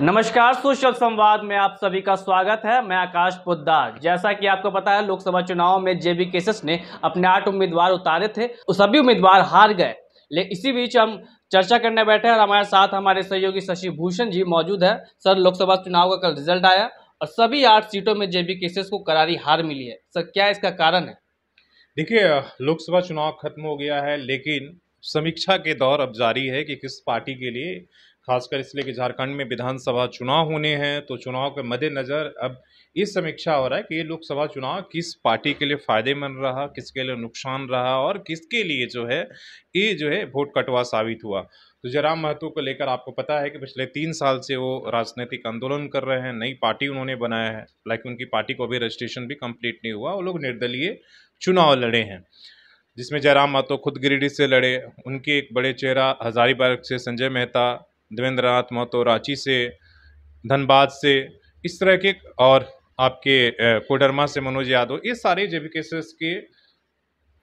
नमस्कार, सुशल संवाद में आप सभी का स्वागत है। मैं आकाश पोदार। जैसा कि आपको पता है, लोकसभा चुनाव में जेबी केसेस ने अपने 8 उम्मीदवार उतारे थे, सभी उम्मीदवार हार गए। लेकिन इसी बीच हम चर्चा करने बैठे और हमारे साथ हमारे सहयोगी शशि भूषण जी मौजूद है। सर, लोकसभा चुनाव का कल रिजल्ट आया और सभी 8 सीटों में जेबी केसेस को करारी हार मिली है। सर, क्या इसका कारण है? देखिए, लोकसभा चुनाव खत्म हो गया है, लेकिन समीक्षा के दौर अब जारी है कि किस पार्टी के लिए, खासकर इसलिए कि झारखंड में विधानसभा चुनाव होने हैं, तो चुनाव के मद्देनज़र अब ये समीक्षा हो रहा है कि ये लोकसभा चुनाव किस पार्टी के लिए फ़ायदेमंद रहा, किसके लिए नुकसान रहा और किसके लिए ये वोट कटवा साबित हुआ। तो जयराम महतो को लेकर आपको पता है कि पिछले 3 साल से वो राजनीतिक आंदोलन कर रहे हैं। नई पार्टी उन्होंने बनाया है, लेकिन उनकी पार्टी को अभी रजिस्ट्रेशन भी कंप्लीट नहीं हुआ। वो लोग निर्दलीय चुनाव लड़े हैं, जिसमें जयराम महतो खुद गिरिडीह से लड़े, उनके एक बड़े चेहरा हजारीबाग से संजय मेहता, देवेंद्रनाथ महतो रांची से, धनबाद से, इस तरह के, और आपके कोडरमा से मनोज यादव, ये सारे जेबी केसेस के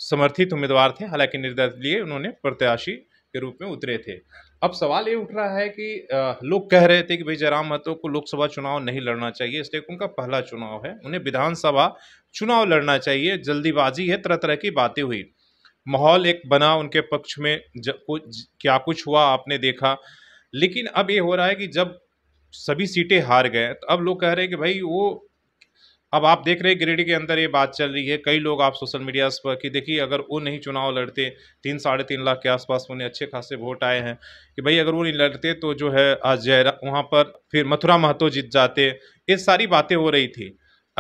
समर्थित उम्मीदवार थे। हालांकि निर्दलीय उन्होंने प्रत्याशी के रूप में उतरे थे। अब सवाल ये उठ रहा है कि लोग कह रहे थे कि भाई जयराम महतो को लोकसभा चुनाव नहीं लड़ना चाहिए, इसलिए उनका पहला चुनाव है, उन्हें विधानसभा चुनाव लड़ना चाहिए, जल्दीबाजी है, तरह तरह की बातें हुई, माहौल एक बना उनके पक्ष में। क्या कुछ हुआ आपने देखा, लेकिन अब ये हो रहा है कि जब सभी सीटें हार गए तो अब लोग कह रहे हैं कि भाई वो, अब आप देख रहे हैं गिरिडीह के अंदर ये बात चल रही है, कई लोग आप सोशल मीडिया पर कि देखिए अगर वो नहीं चुनाव लड़ते, 3-3.5 लाख के आसपास उन्हें अच्छे खासे वोट आए हैं, कि भाई अगर वो नहीं लड़ते तो जो है आज वहाँ पर फिर मथुरा महतो जीत जाते, ये सारी बातें हो रही थी।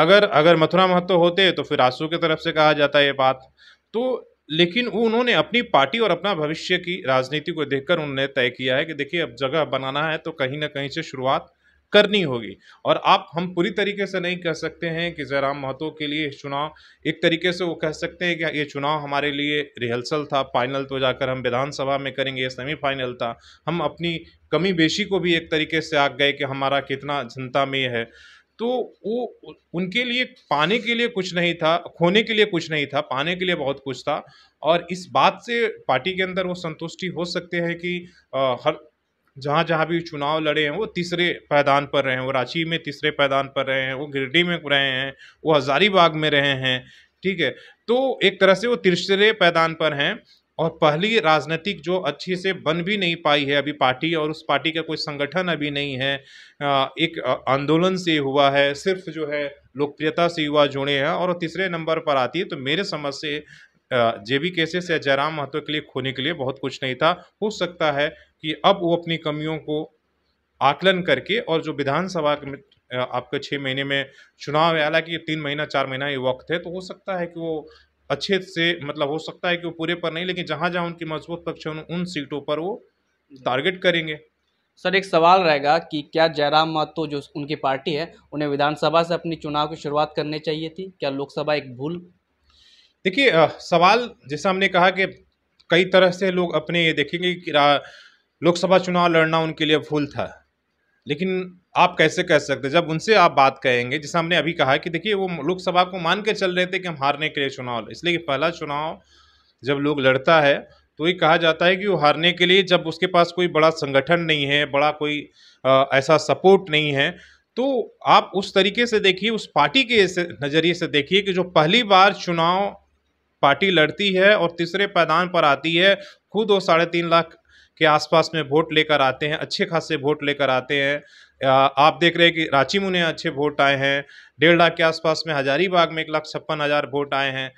अगर मथुरा महतो होते तो फिर आंसू की तरफ से कहा जाता ये बात तो। लेकिन उन्होंने अपनी पार्टी और अपना भविष्य की राजनीति को देखकर उन्होंने तय किया है कि देखिए अब जगह बनाना है तो कहीं ना कहीं से शुरुआत करनी होगी। और आप हम पूरी तरीके से नहीं कह सकते हैं कि जयराम महतो के लिए चुनाव एक तरीके से, वो कह सकते हैं कि ये चुनाव हमारे लिए रिहर्सल था, फाइनल तो जाकर हम विधानसभा में करेंगे, सेमीफाइनल था, हम अपनी कमी बेशी को भी एक तरीके से आंक गए कि हमारा कितना जनता में है। तो वो उनके लिए पाने के लिए कुछ नहीं था, खोने के लिए कुछ नहीं था, पाने के लिए बहुत कुछ था। और इस बात से पार्टी के अंदर वो संतुष्टि हो सकते हैं कि हर जहाँ भी चुनाव लड़े हैं वो तीसरे पैदान पर रहे हैं। वो रांची में तीसरे पैदान पर रहे हैं, वो गिरिडीह में रहे हैं, वो हजारीबाग में रहे हैं, ठीक है। तो एक तरह से वो तीसरे पैदान पर हैं और पहली राजनीतिक जो अच्छे से बन भी नहीं पाई है अभी पार्टी, और उस पार्टी का कोई संगठन अभी नहीं है, एक आंदोलन से हुआ है, सिर्फ जो है लोकप्रियता से युवा जुड़े हैं और तीसरे नंबर पर आती है। तो मेरे समझ से जेबी केसेस या जयराम महतो के लिए खोने के लिए बहुत कुछ नहीं था। हो सकता है कि अब वो अपनी कमियों को आकलन करके और जो विधानसभा में आपके 6 महीने में चुनाव है, हालांकि 3-4 महीना ये वक्त है, तो हो सकता है कि वो अच्छे से, मतलब हो सकता है कि वो पूरे पर नहीं, लेकिन जहाँ जहाँ उनकी मजबूत पक्ष हैं उन सीटों पर वो टारगेट करेंगे। सर, एक सवाल रहेगा कि क्या जयराम महतो जो उनकी पार्टी है उन्हें विधानसभा से अपनी चुनाव की शुरुआत करनी चाहिए थी, क्या लोकसभा एक भूल? देखिए, सवाल जैसा हमने कहा कि कई तरह से लोग अपने ये देखेंगे कि लोकसभा चुनाव लड़ना उनके लिए भूल था, लेकिन आप कैसे कह सकते जब उनसे आप बात करेंगे, जैसे हमने अभी कहा कि देखिए वो लोकसभा को मान के चल रहे थे कि हम हारने के लिए चुनाव, इसलिए कि पहला चुनाव जब लोग लड़ता है तो ये कहा जाता है कि वो हारने के लिए, जब उसके पास कोई बड़ा संगठन नहीं है, बड़ा कोई ऐसा सपोर्ट नहीं है, तो आप उस तरीके से देखिए, उस पार्टी के नज़रिए से देखिए कि जो पहली बार चुनाव पार्टी लड़ती है और तीसरे पैदान पर आती है, खुद वो 3.5 लाख के आसपास में वोट लेकर आते हैं, अच्छे खासे वोट लेकर आते हैं। आप देख रहे हैं कि रांची में उन्हें अच्छे वोट आए हैं, 1.5 लाख के आसपास में, हजारीबाग में 1,56,000 वोट आए हैं,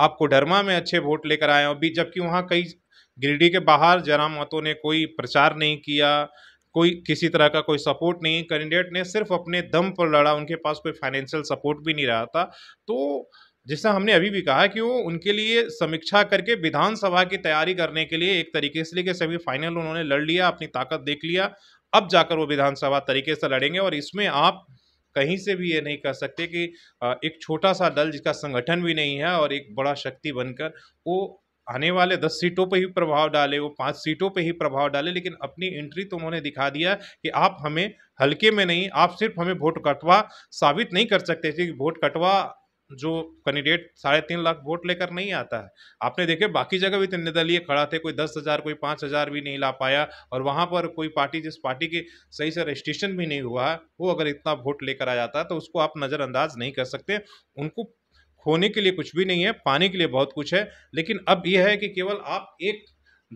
आपको कोडरमा में अच्छे वोट लेकर आए हैं। और भी जबकि वहाँ कई गिरिडीह के बाहर जयराम महतो ने कोई प्रचार नहीं किया, कोई किसी तरह का कोई सपोर्ट नहीं, कैंडिडेट ने सिर्फ अपने दम पर लड़ा, उनके पास कोई फाइनेंशियल सपोर्ट भी नहीं रहा था। तो जैसा हमने अभी भी कहा कि वो उनके लिए समीक्षा करके विधानसभा की तैयारी करने के लिए एक तरीके से, लेके सेमीफाइनल उन्होंने लड़ लिया, अपनी ताकत देख लिया, अब जाकर वो विधानसभा तरीके से लड़ेंगे। और इसमें आप कहीं से भी ये नहीं कह सकते कि एक छोटा सा दल जिसका संगठन भी नहीं है और एक बड़ा शक्ति बनकर वो आने वाले 10 सीटों पर ही प्रभाव डाले, वो 5 सीटों पर ही प्रभाव डाले। लेकिन अपनी एंट्री तो उन्होंने दिखा दिया कि आप हमें हल्के में नहीं, आप सिर्फ हमें वोट कटवा साबित नहीं कर सकते थे कि वोट कटवा जो कैंडिडेट 3.5 लाख वोट लेकर नहीं आता है। आपने देखे बाकी जगह भी निर्दलीय खड़ा थे, कोई 10,000 कोई 5,000 भी नहीं ला पाया, और वहाँ पर कोई पार्टी जिस पार्टी के सही से रजिस्ट्रेशन भी नहीं हुआ है वो अगर इतना वोट लेकर आ जाता है तो उसको आप नज़रअंदाज नहीं कर सकते। उनको खोने के लिए कुछ भी नहीं है, पाने के लिए बहुत कुछ है। लेकिन अब यह है कि केवल आप एक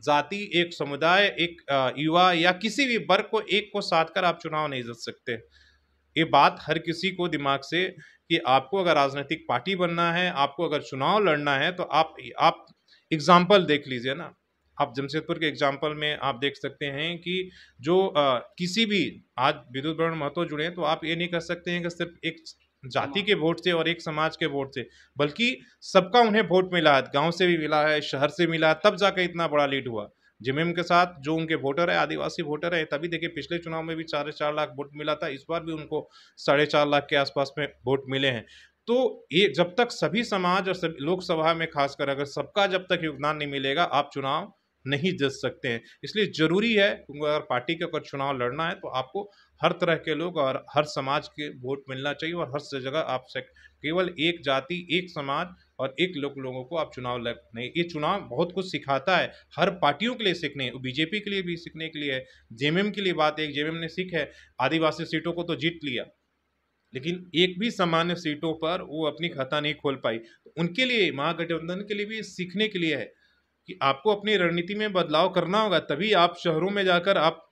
जाति, एक समुदाय, एक युवा या किसी भी वर्ग को एक को साध कर आप चुनाव नहीं जीत सकते। ये बात हर किसी को दिमाग से कि आपको अगर राजनीतिक पार्टी बनना है, आपको अगर चुनाव लड़ना है तो आप एग्जाम्पल देख लीजिए ना। आप जमशेदपुर के एग्जाम्पल में आप देख सकते हैं कि जो किसी भी आज विद्युत महत्व जुड़े हैं, तो आप ये नहीं कर सकते हैं कि सिर्फ एक जाति के वोट से और एक समाज के वोट से, बल्कि सबका उन्हें वोट मिला है, गांव से भी मिला है, शहर से मिला है, तब जाकर इतना बड़ा लीड हुआ। जेएमएम के साथ जो उनके वोटर है, आदिवासी वोटर है, तभी देखिए पिछले चुनाव में भी 4.5 लाख वोट मिला था, इस बार भी उनको 4.5 लाख के आसपास में वोट मिले हैं। तो ये जब तक सभी समाज और सभी लोकसभा में खासकर अगर सबका जब तक योगदान नहीं मिलेगा आप चुनाव नहीं जीत सकते हैं। इसलिए ज़रूरी है अगर पार्टी के अगर चुनाव लड़ना है तो आपको हर तरह के लोग और हर समाज के वोट मिलना चाहिए, और हर जगह आप केवल एक जाति, एक समाज और एक लोगों को आप चुनाव लड़ नहीं। ये चुनाव बहुत कुछ सिखाता है, हर पार्टियों के लिए सीखने, बीजेपी के लिए भी सीखने के लिए है। जेएमएम के लिए बात है, जेएमएम ने सीख है, आदिवासी सीटों को तो जीत लिया लेकिन एक भी सामान्य सीटों पर वो अपनी खाता नहीं खोल पाई। उनके लिए, महागठबंधन के लिए भी सीखने के लिए है कि आपको अपनी रणनीति में बदलाव करना होगा, तभी आप शहरों में जाकर आप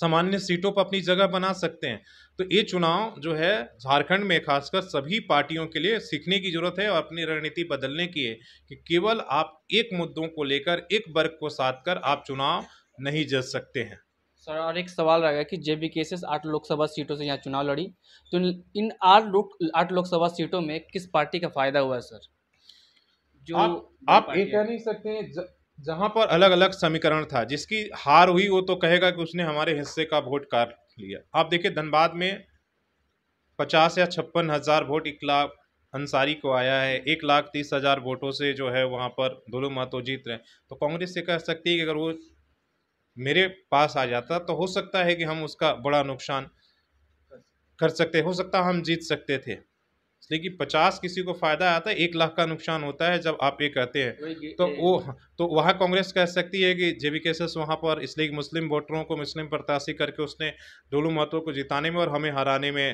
सामान्य सीटों पर अपनी जगह बना सकते हैं। तो ये चुनाव जो है झारखंड में खासकर सभी पार्टियों के लिए सीखने की ज़रूरत है और अपनी रणनीति बदलने की है कि केवल आप एक मुद्दों को लेकर, एक वर्ग को साध कर आप चुनाव नहीं जीत सकते हैं। सर, और एक सवाल रहेगा कि जेबी केसेस 8 लोकसभा सीटों से यहाँ चुनाव लड़ी, तो इन 8 लोकसभा सीटों में किस पार्टी का फायदा हुआ है सर? जो आप ये कह नहीं सकते हैं, जहां पर अलग अलग समीकरण था, जिसकी हार हुई वो तो कहेगा कि उसने हमारे हिस्से का वोट काट लिया। आप देखिए धनबाद में 50 या 56,000 वोट इकला अंसारी को आया है, 1,30,000 वोटों से जो है वहां पर दोनों महतो जीत रहे हैं। तो कांग्रेस से कह सकती है कि अगर वो मेरे पास आ जाता तो हो सकता है कि हम उसका बड़ा नुकसान कर सकते, हो सकता हम जीत सकते थे। लेकिन 50 किसी को फायदा आता है, 1 लाख का नुकसान होता है जब आप ये कहते हैं। तो वो तो वहाँ कांग्रेस कह सकती है कि जेबी केसेस वहाँ पर इसलिए मुस्लिम वोटरों को मुस्लिम प्रत्याशी करके उसने दोनों मतों को जिताने में और हमें हराने में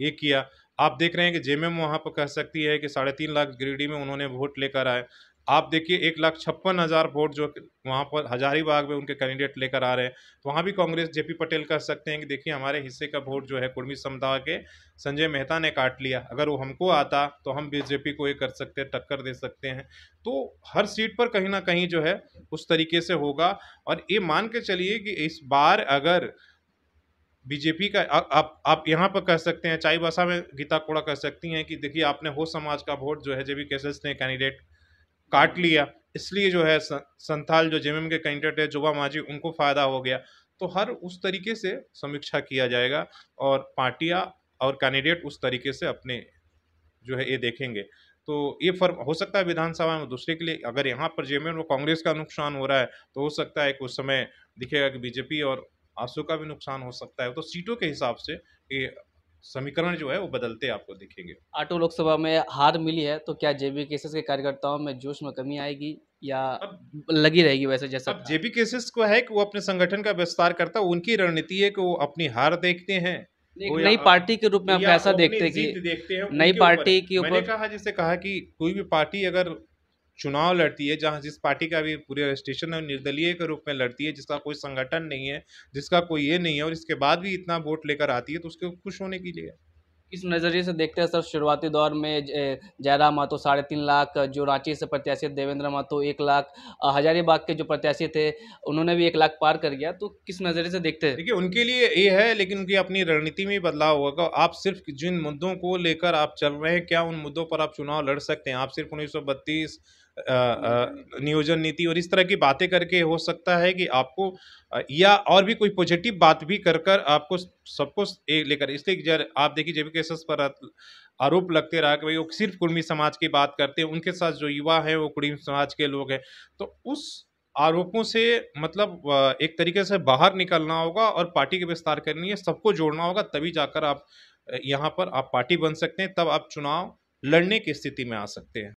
ये किया। आप देख रहे हैं कि जेएमएम वहाँ पर कह सकती है कि 3.5 लाख गिरिडीह में उन्होंने वोट लेकर आए। आप देखिए 1,56,000 वोट जो वहाँ पर हजारीबाग में उनके कैंडिडेट लेकर आ रहे हैं, वहाँ भी कांग्रेस जे पी पटेल कह सकते हैं कि देखिए हमारे हिस्से का वोट जो है कुर्मी समुदाय के संजय मेहता ने काट लिया, अगर वो हमको आता तो हम बीजेपी को ये कर सकते हैं, टक्कर दे सकते हैं। तो हर सीट पर कहीं ना कहीं जो है उस तरीके से होगा। और ये मान के चलिए कि इस बार अगर बीजेपी का आप यहाँ पर कह सकते हैं, चाईबासा में गीता कोड़ा कह सकती हैं कि देखिए आपने हो समाज का वोट जो है जेबी केसेस ने कैंडिडेट काट लिया, इसलिए जो है संथाल जो जेएमएम के कैंडिडेट है जोबा माझी उनको फायदा हो गया। तो हर उस तरीके से समीक्षा किया जाएगा और पार्टियां और कैंडिडेट उस तरीके से अपने जो है ये देखेंगे। तो ये फर्क हो सकता है विधानसभा में दूसरे के लिए, अगर यहाँ पर जेएमएम और कांग्रेस का नुकसान हो रहा है तो हो सकता है कि उस समय दिखेगा कि बीजेपी और आंसू का भी नुकसान हो सकता है। तो सीटों के हिसाब से ये समीकरण जो है वो बदलते आपको दिखेंगे। 8 लोकसभा में हार मिली है तो क्या जेबी केसेस के कार्यकर्ताओं में जोश में कमी आएगी या लगी रहेगी वैसे जैसा? अब जेबी केसेस को है कि वो अपने संगठन का विस्तार करता है, उनकी रणनीति है कि वो अपनी हार देखते हैं, नई पार्टी के रूप में पैसा देखते हैं, नई पार्टी के ऊपर। मैंने कहा, जिसे कहा कि कोई भी पार्टी अगर चुनाव लड़ती है, जहाँ जिस पार्टी का भी पूरे रजिस्ट्रेशन है, निर्दलीय के रूप में लड़ती है, जिसका कोई संगठन नहीं है, जिसका कोई ये नहीं है, और इसके बाद भी इतना वोट लेकर आती है तो उसके खुश होने के लिए। इस नज़रिए से देखते हैं सर, शुरुआती दौर में जयराम महतो 3.5 लाख, जो रांची से प्रत्याशी देवेंद्र महतो 1 लाख, हजारीबाग के जो प्रत्याशी थे उन्होंने भी 1 लाख पार कर गया। तो किस नज़रिए से देखते हैं? देखिए उनके लिए ये है, लेकिन उनकी अपनी रणनीति में बदलाव होगा। आप सिर्फ जिन मुद्दों को लेकर आप चल रहे हैं, क्या उन मुद्दों पर आप चुनाव लड़ सकते हैं? आप सिर्फ 1932 नियोजन नीति और इस तरह की बातें करके हो सकता है कि आपको या और भी कोई पॉजिटिव बात भी कर आपको सबको लेकर। इसलिए आप देखिए जेपी केसेस पर आरोप लगते रहा कि भाई वो सिर्फ कुर्मी समाज की बात करते हैं, उनके साथ जो युवा है वो कुर्मी समाज के लोग हैं। तो उस आरोपों से मतलब एक तरीके से बाहर निकलना होगा और पार्टी के विस्तार करनी है, सबको जोड़ना होगा, तभी जाकर आप यहाँ पर आप पार्टी बन सकते हैं, तब आप चुनाव लड़ने की स्थिति में आ सकते हैं।